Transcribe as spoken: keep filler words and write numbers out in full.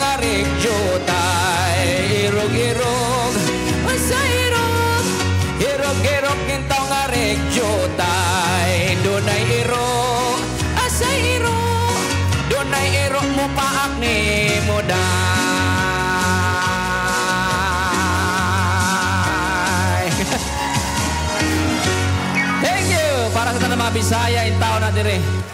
nga regyo tay. Irog-irog, o sa irog, irog-irog kintaw nga regyo tay. Dunay iro, asay iro, dunay iro mo paak ni mo day. Thank you para sa tanang mga Bisaya in taon na dire.